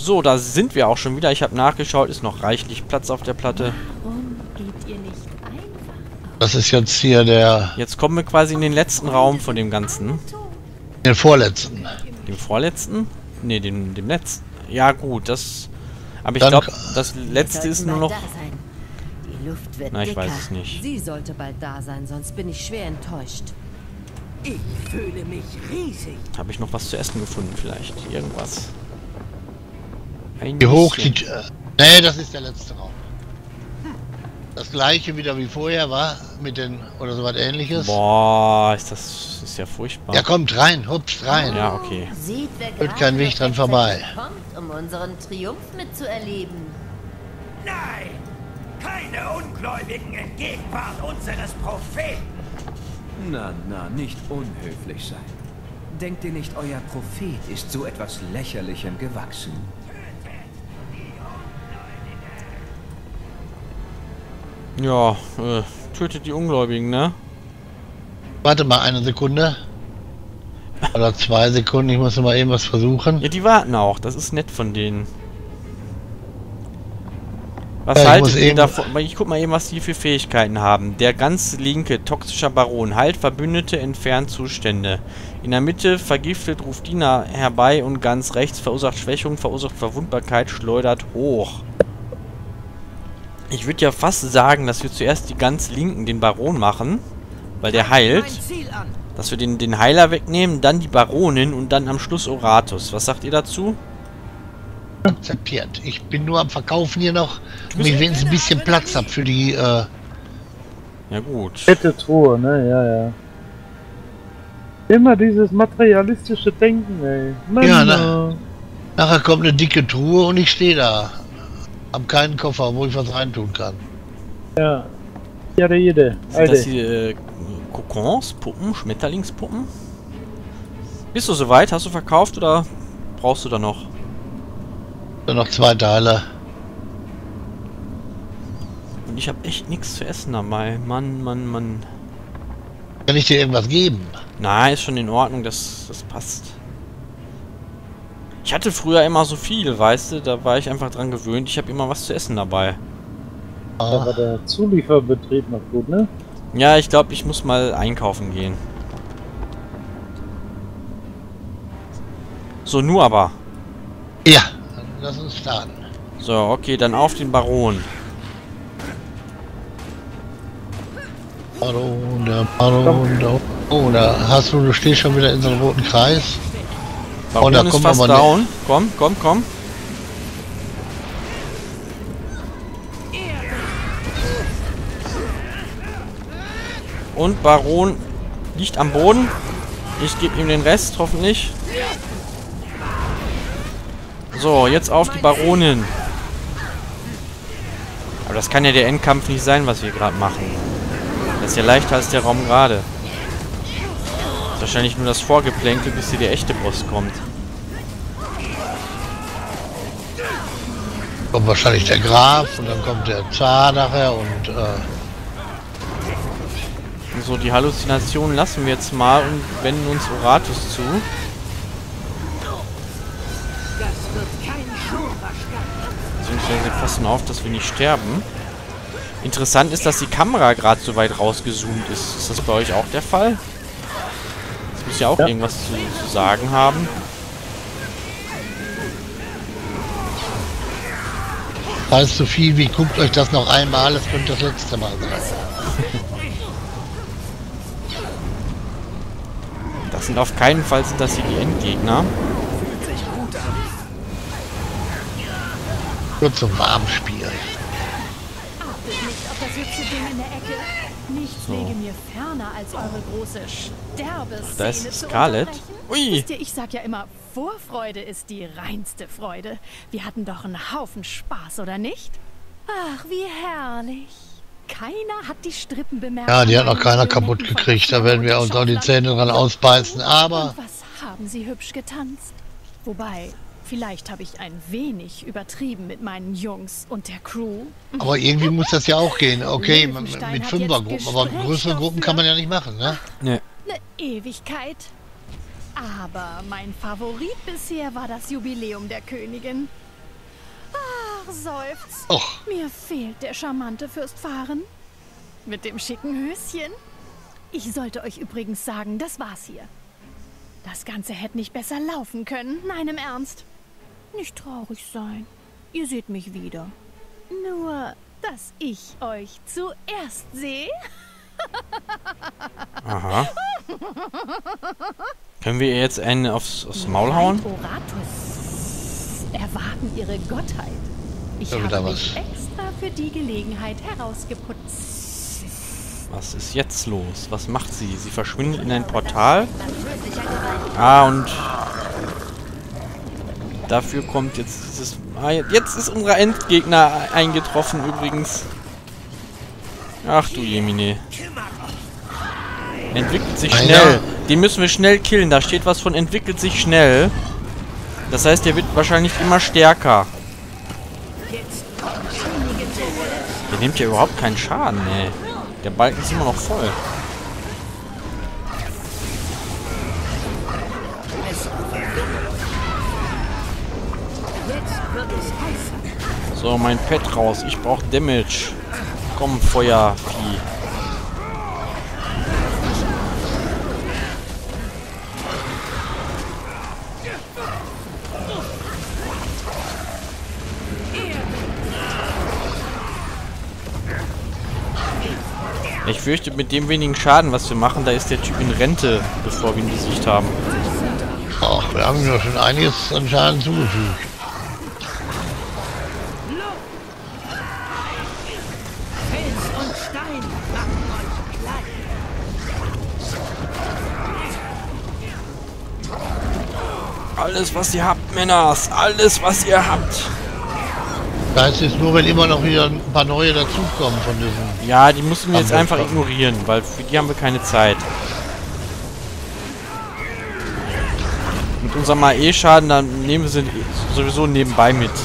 So, da sind wir auch schon wieder. Ich habe nachgeschaut, ist noch reichlich Platz auf der Platte. Warum geht ihr nicht einfach? Das ist jetzt hier der... Jetzt kommen wir quasi in den letzten Raum von dem Ganzen. Den vorletzten. Den vorletzten? Ne, den letzten. Ja gut, das... Aber ich glaube, das letzte ist nur noch... Die Luft wird dicker. Na, ich weiß es nicht. Sie sollte bald da sein, sonst bin ich schwer enttäuscht. Ich fühle mich riesig. Habe ich noch was zu essen gefunden vielleicht? Irgendwas. Ein bisschen. Wie hoch die... Nee, das ist der letzte Raum. Das gleiche wieder wie vorher war, mit den... oder so was ähnliches. Boah, ist ja furchtbar. Ja, kommt rein, hupst rein. Ja, okay. Wird kein Weg dran vorbei. Um unseren Triumph mitzuerleben. Nein! Keine Ungläubigen entgegenfahrt unseres Propheten! Na, na, nicht unhöflich sein. Denkt ihr nicht, euer Prophet ist so etwas Lächerlichem gewachsen? Ja, tötet die Ungläubigen, ne? Warte mal eine Sekunde. Oder 2 Sekunden, ich muss noch mal eben was versuchen. Ja, die warten auch, das ist nett von denen. Was haltet ihr davon? Ich guck mal eben, was die für Fähigkeiten haben. Der ganz linke, toxischer Baron. Heilt Verbündete, entfernt Zustände. In der Mitte vergiftet, ruft Diener herbei und ganz rechts verursacht Schwächung, verursacht Verwundbarkeit, schleudert hoch. Ich würde ja fast sagen, dass wir zuerst die ganz linken, den Baron machen, weil der heilt. Dass wir den Heiler wegnehmen, dann die Baronin und dann am Schluss Oratuss. Was sagt ihr dazu? Akzeptiert. Ich bin nur am Verkaufen hier noch, um wenigstens ein bisschen Platz habe für die ja gut. Fette Truhe, ne? Ja, ja. Immer dieses materialistische Denken, ey. Mann, ja, nachher kommt eine dicke Truhe und ich stehe da. Hab keinen Koffer, wo ich was reintun kann. Ja. Ja, jede. Sind das die Kokons, Puppen, Schmetterlingspuppen? Bist du soweit? Hast du verkauft oder brauchst du da noch? Noch 2 Teile. Und ich habe echt nichts zu essen dabei. Mann, Mann, Mann. Kann ich dir irgendwas geben? Na, ist schon in Ordnung, das passt. Ich hatte früher immer so viel, weißt du, da war ich einfach dran gewöhnt. Ich habe immer was zu essen dabei. Da war der Zulieferbetrieb noch gut, ne? Ja, ich glaube, ich muss mal einkaufen gehen. So, nur aber. Ja. Lass uns starten. So, okay, dann auf den Baron. Baron, der Baron, der... Oh, da hast du stehst schon wieder in so einem roten Kreis. Baron da ist fast down. Nicht. Komm, komm, komm. Und Baron liegt am Boden. Ich gebe ihm den Rest, hoffentlich. So, jetzt auf die Baronin. Aber das kann ja der Endkampf nicht sein, was wir gerade machen. Das ist ja leichter als der Raum gerade. Wahrscheinlich nur das Vorgeplänkel, bis hier der echte Boss kommt. Kommt wahrscheinlich der Graf und dann kommt der Zar nachher und... So, die Halluzination lassen wir jetzt mal und wenden uns Oratuss zu. Wir passen auf, dass wir nicht sterben. Interessant ist, dass die Kamera gerade so weit rausgezoomt ist. Ist das bei euch auch der Fall? Das muss ja auch irgendwas zu sagen haben. Falls so viel wie guckt euch das noch einmal, es könnte das letzte Mal sein. Das sind auf keinen Fall hier die Endgegner. Nur zum Warmspiel. So. Da ist Scarlet. Ui! Ich sag ja immer, Vorfreude ist die reinste Freude. Wir hatten doch einen Haufen Spaß, oder nicht? Ach, wie herrlich. Keiner hat die Strippen bemerkt. Ja, die hat noch keiner kaputt gekriegt. Da werden wir uns auch die Zähne dran ausbeißen, aber... Und was haben sie hübsch getanzt? Wobei... Vielleicht habe ich ein wenig übertrieben mit meinen Jungs und der Crew. Aber irgendwie muss das ja auch gehen. Okay, mit 5er-Gruppen. Aber mit größeren Gruppen kann man ja nicht machen, ne? Nee. Eine Ewigkeit. Aber mein Favorit bisher war das Jubiläum der Königin. seufzt. Och. Mir fehlt der charmante Fürst Fahren mit dem schicken Höschen. Ich sollte euch übrigens sagen, das war's hier. Das Ganze hätte nicht besser laufen können. Nein, im Ernst. Nicht traurig sein. Ihr seht mich wieder. Nur, dass ich euch zuerst sehe. Aha. Können wir jetzt einen aufs Maul hauen? Oratuss erwarten ihre Gottheit. Ich habe mich extra für die Gelegenheit herausgeputzt. Was ist jetzt los? Was macht sie? Sie verschwindet in ein Portal. Ah, und dafür kommt jetzt dieses... Ah, jetzt ist unser Endgegner eingetroffen übrigens. Ach du Jemine. Entwickelt sich schnell. Den müssen wir schnell killen. Da steht was von entwickelt sich schnell. Das heißt, der wird wahrscheinlich immer stärker. Der nimmt ja überhaupt keinen Schaden, ey. Der Balken ist immer noch voll. So, mein Pet raus. Ich brauche Damage. Komm, Feuervieh. Ich fürchte, mit dem wenigen Schaden, was wir machen, da ist der Typ in Rente, bevor wir ihn besiegt haben. Ach, wir haben ja schon einiges an Schaden zugefügt. Alles, was ihr habt, Männers! Alles, was ihr habt! Das heißt jetzt nur, wenn immer noch wieder ein paar neue dazukommen von diesen... Ja, die müssen wir jetzt einfach ignorieren, weil für die haben wir keine Zeit. Mit unserem AE-Schaden, dann nehmen wir sie sowieso nebenbei mit. Kann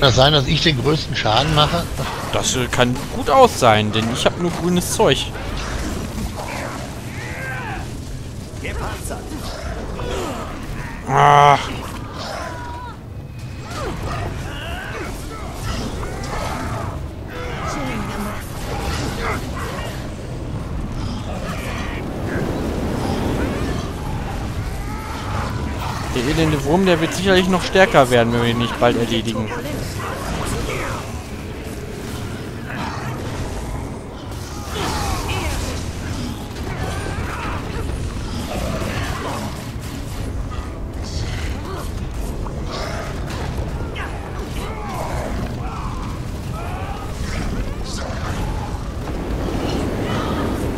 das sein, dass ich den größten Schaden mache? Das kann gut aus sein, denn ich habe nur grünes Zeug. Ah. Der elende Wurm, der wird sicherlich noch stärker werden, wenn wir ihn nicht bald erledigen.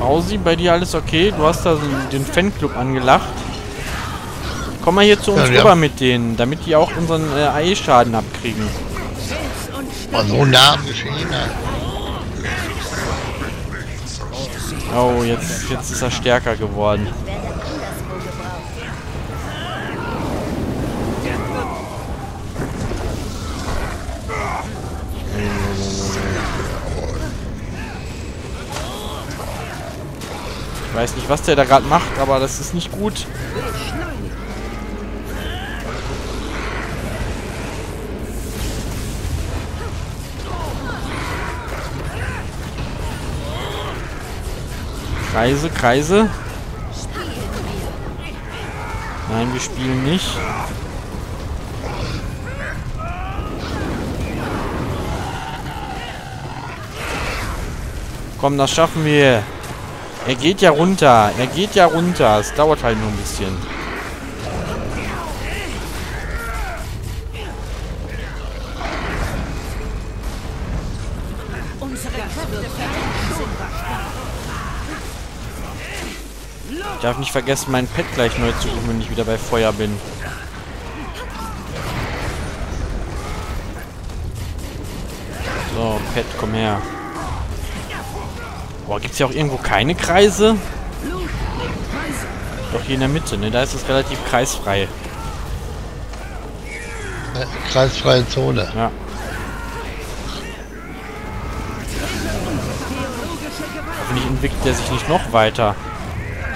Rausi, bei dir alles okay? Du hast da den Fanclub angelacht. Komm mal hier zu uns rüber mit denen, damit die auch unseren AE-Schaden abkriegen. War so nah am Geschehen. Oh, jetzt ist er stärker geworden. Ich weiß nicht, was der da gerade macht, aber das ist nicht gut. Kreise, Kreise. Nein, wir spielen nicht. Komm, das schaffen wir. Er geht ja runter. Er geht ja runter. Es dauert halt nur ein bisschen. Ich darf nicht vergessen, mein Pet gleich neu zu suchen, wenn ich wieder bei Feuer bin. So, Pet, komm her. Boah, gibt es ja auch irgendwo keine Kreise? Doch hier in der Mitte, ne? Da ist es relativ kreisfrei. Kreisfreie Zone. Ja. Hoffentlich entwickelt er sich nicht noch weiter.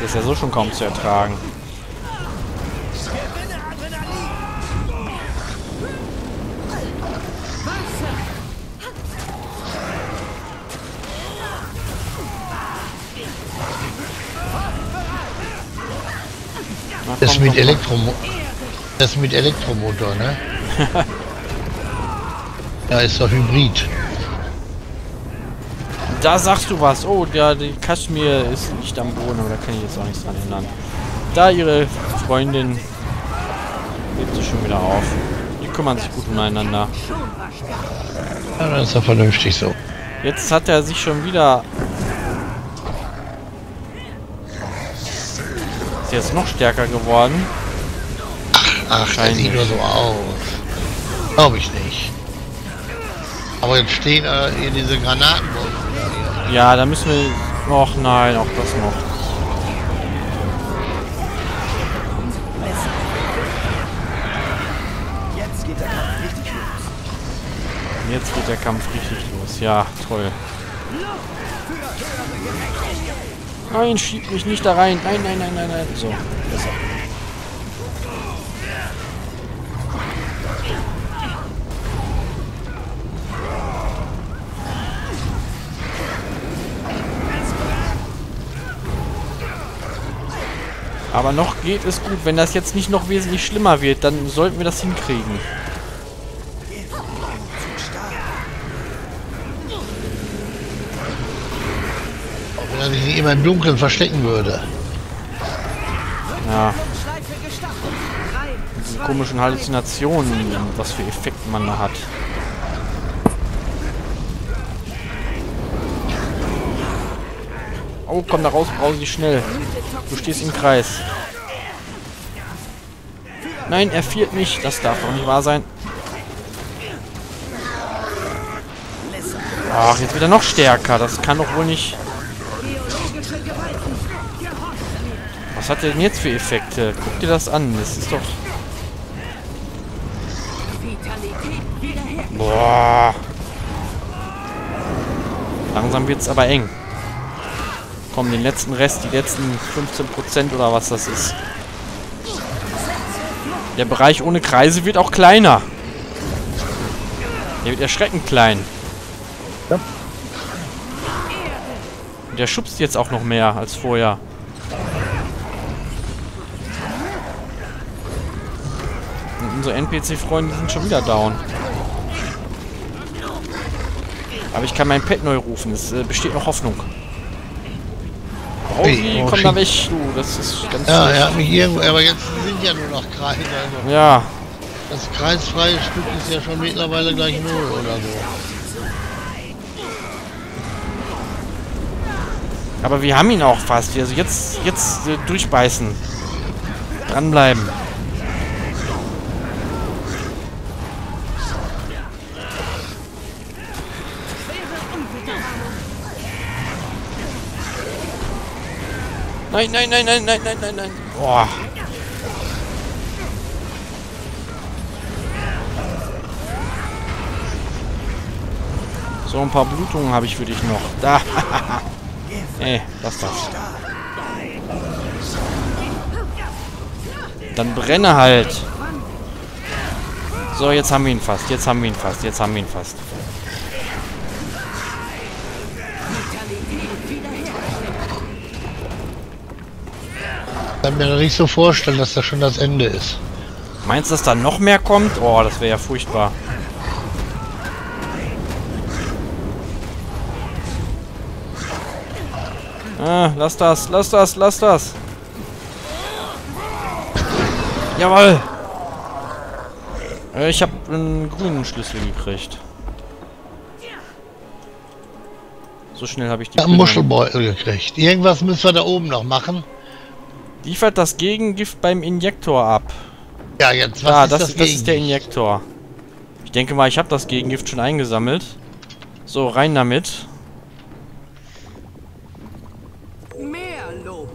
Das ist ja so schon kaum zu ertragen. Das mit Elektromotor. Das mit Elektromotor, ne? Ja, ist doch Hybrid. Da sagst du was. Oh, die Kaschmir ist nicht am Boden, aber da kann ich jetzt auch nichts dran ändern. Da ihre Freundin lebt sie schon wieder auf. Die kümmern sich gut umeinander. Ja, das ist doch vernünftig so. Jetzt hat er sich schon wieder... Ist jetzt noch stärker geworden. Ach, der sieht nur so aus. Glaube ich nicht. Aber jetzt stehen hier diese Granatenwolken. Ja, da müssen wir... Och nein, auch das noch. Jetzt geht der Kampf richtig los. Jetzt geht der Kampf richtig los. Ja, toll. Nein, schieb mich nicht da rein. Nein, nein, nein, nein, nein. So, besser. Aber noch geht es gut. Wenn das jetzt nicht noch wesentlich schlimmer wird, dann sollten wir das hinkriegen. Wenn er sich nicht immer im Dunkeln verstecken würde. Ja. Diese komischen Halluzinationen, was für Effekte man da hat. Oh, komm da raus, brause dich schnell. Du stehst im Kreis. Nein, er fiert mich. Das darf doch nicht wahr sein. Ach, jetzt wird er noch stärker. Das kann doch wohl nicht... Was hat er denn jetzt für Effekte? Guck dir das an. Das ist doch... Boah. Langsam wird's aber eng. Komm, den letzten Rest, die letzten 15% oder was das ist. Der Bereich ohne Kreise wird auch kleiner. Der wird erschreckend klein. Ja. Der schubst jetzt auch noch mehr als vorher. Und unsere NPC-Freunde sind schon wieder down. Aber ich kann mein Pet neu rufen. Es besteht noch Hoffnung. Oh, hey, komm da weg, du, das ist ganz... Ja, er hat mich irgendwo, aber jetzt sind ja nur noch Kreise. Also ja. Das kreisfreie Stück ist ja schon mittlerweile gleich 0 oder so. Aber wir haben ihn auch fast, also jetzt durchbeißen. Dranbleiben. Nein, nein, nein, nein, nein, nein, nein, nein. Boah. So ein paar Blutungen habe ich für dich noch. Da. Ey, lass das. Dann brenne halt. So, jetzt haben wir ihn fast. Jetzt haben wir ihn fast. Jetzt haben wir ihn fast. Ich kann mir noch nicht so vorstellen, dass das schon das Ende ist. Meinst du, dass da noch mehr kommt? Oh, das wäre ja furchtbar. Ah, lass das, lass das, lass das. Jawohl. Ich habe einen grünen Schlüssel gekriegt. So schnell habe ich die... einen Muschelbeutel gekriegt. Irgendwas müssen wir da oben noch machen. Liefert das Gegengift beim Injektor ab. Ja, jetzt was ist das Gegengift? Das ist der Injektor. Ich denke mal, ich habe das Gegengift schon eingesammelt. So, rein damit.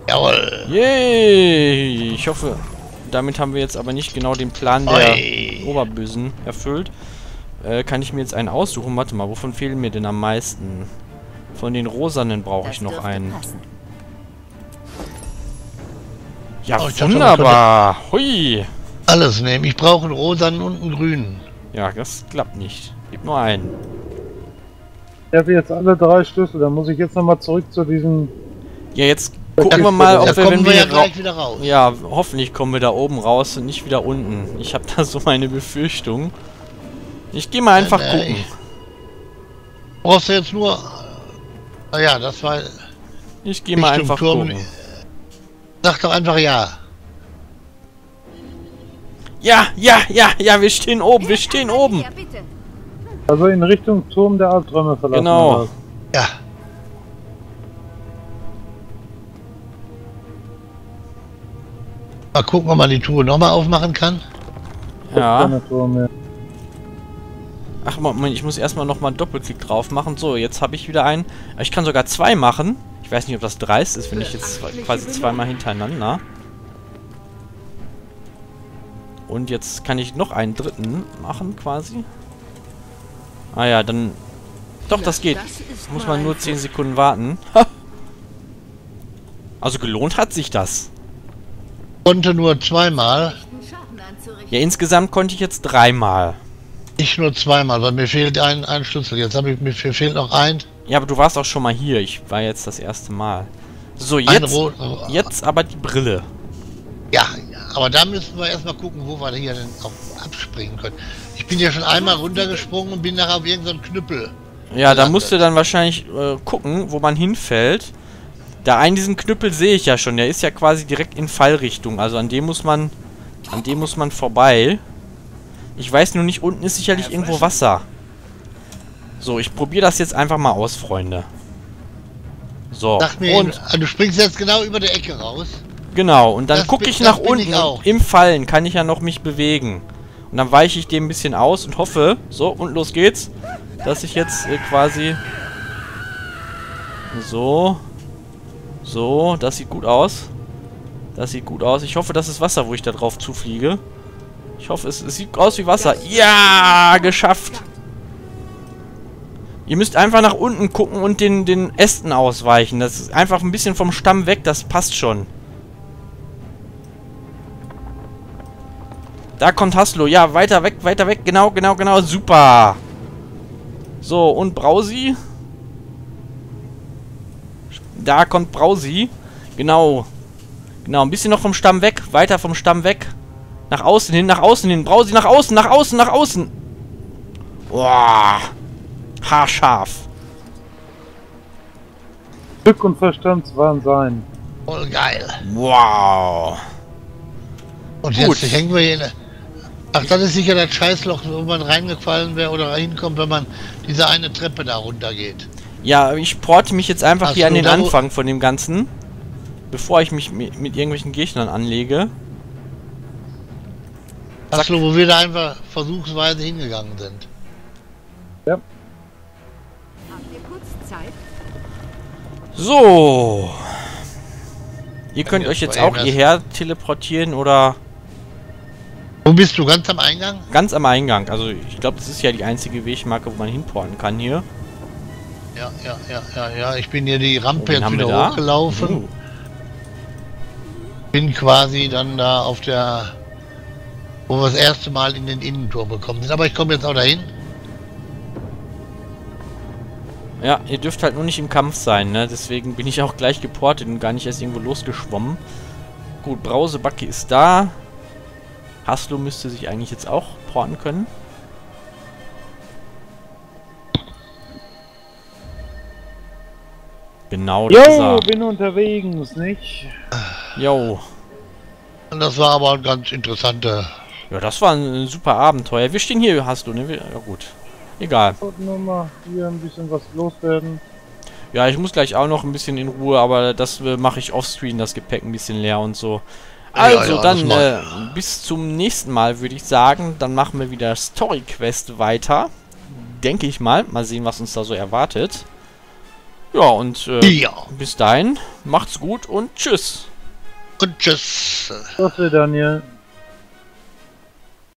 Jawohl. Yay! Ich hoffe, damit haben wir jetzt aber nicht genau den Plan der Oberbösen erfüllt. Kann ich mir jetzt einen aussuchen? Warte mal, wovon fehlen mir denn am meisten? Von den Rosanen brauche ich noch einen. Passen. Ja, oh, wunderbar! Hui! Alles nehmen. Ich brauche einen rosanen und einen grünen. Ja, das klappt nicht. Gib nur einen. Ich habe jetzt alle drei Schlüssel. Dann muss ich jetzt nochmal zurück zu diesem... Ja, jetzt Gucken wir mal, ob wir, wenn wir ja gleich wieder raus. Ja, hoffentlich kommen wir da oben raus und nicht wieder unten. Ich habe da so meine Befürchtung. Ich gehe mal einfach gucken. Brauchst du jetzt nur... Ja, das war... Ich gehe mal einfach gucken. Sag doch einfach ja. Ja, ja, ja, ja, wir stehen oben, wir stehen oben. Also in Richtung Turm der Albträume verlassen. Genau. Ja. Mal gucken, ob man die Truhe nochmal aufmachen kann. Ja. Ach Moment, ich muss erstmal nochmal einen Doppelklick drauf machen. So, jetzt habe ich wieder einen. Ich kann sogar zwei machen. Ich weiß nicht, ob das dreist ist, wenn ich jetzt quasi zweimal hintereinander. Und jetzt kann ich noch einen dritten machen, quasi. Ah ja, dann... Doch, das geht. Muss man nur 10 Sekunden warten. Also gelohnt hat sich das. Konnte nur zweimal. Ja, insgesamt konnte ich jetzt dreimal. Ich nur zweimal, weil mir fehlt ein Schlüssel. Jetzt habe ich mir fehlt noch ein. Ja, aber du warst auch schon mal hier. Ich war jetzt das erste Mal. So, jetzt aber die Brille. Ja, aber da müssen wir erstmal gucken, wo wir hier denn auch abspringen können. Ich bin ja schon einmal runtergesprungen und bin nachher auf irgendeinen Knüppel. Ja, da musst du dann wahrscheinlich gucken, wo man hinfällt. Da einen diesen Knüppel sehe ich ja schon. Der ist ja quasi direkt in Fallrichtung. Also an dem muss man vorbei. Ich weiß nur nicht, unten ist sicherlich irgendwo Wasser. So, ich probiere das jetzt einfach mal aus, Freunde. So. Sag mir und eben, du springst jetzt genau über der Ecke raus. Genau. Und dann gucke ich nach unten. Ich im Fallen kann ich ja noch mich bewegen. Und dann weiche ich dem ein bisschen aus und hoffe, so und los geht's, dass ich jetzt quasi so. So, das sieht gut aus. Das sieht gut aus. Ich hoffe, das ist Wasser, wo ich da drauf zufliege. Ich hoffe, es sieht aus wie Wasser. Ja, geschafft. Ihr müsst einfach nach unten gucken und den Ästen ausweichen. Das ist einfach ein bisschen vom Stamm weg, das passt schon. Da kommt Haslo. Ja, weiter weg. Genau, genau, genau. Super. So, und Brausi. Da kommt Brausi. Genau. Genau, ein bisschen noch vom Stamm weg. Weiter vom Stamm weg. Nach außen hin, nach außen hin. Brausi, nach außen, nach außen, nach außen. Boah. Haarscharf. Glück und Verstand waren sein. Voll geil. Wow. Und gut. Jetzt hängen wir hier. Ach, das ist sicher das Scheißloch, wo man reingefallen wäre oder hinkommt, wenn man diese eine Treppe da runter geht. Ja, ich porte mich jetzt einfach hier an den Anfang von dem Ganzen, bevor ich mich mit irgendwelchen Gegnern anlege. Ach so, wo wir da einfach versuchsweise hingegangen sind. Ja. Habt ihr kurz Zeit? So. Ihr könnt euch jetzt auch hierher teleportieren oder... Wo bist du? Ganz am Eingang? Ganz am Eingang. Also ich glaube, das ist ja die einzige Wegmarke, wo man hinporten kann hier. Ja, ja, ja, ja, ja, ich bin hier die Rampe jetzt wieder hochgelaufen. Bin quasi dann da auf der, wo wir das erste Mal in den Innenturm gekommen sind. Aber ich komme jetzt auch dahin. Ja, ihr dürft halt nur nicht im Kampf sein, ne? Deswegen bin ich auch gleich geportet und gar nicht erst irgendwo losgeschwommen. Gut, Brausebacke ist da. Haslo müsste sich eigentlich jetzt auch porten können. Genau, das ist er. Bin unterwegs, nicht? Jo. Das war aber ein ganz interessanter... Ja, das war ein super Abenteuer. Wir stehen hier, Haslo, ne? Ja gut. Egal. Ich wollte nur mal hier ein bisschen was loswerden. Ja, ich muss gleich auch noch ein bisschen in Ruhe, aber das mache ich offscreen, das Gepäck ein bisschen leer und so. Also, ja, dann bis zum nächsten Mal, würde ich sagen. Dann machen wir wieder Story Quest weiter. Denke ich mal. Mal sehen, was uns da so erwartet. Ja, und bis dahin, macht's gut und tschüss. Und tschüss. Tschüss, Daniel.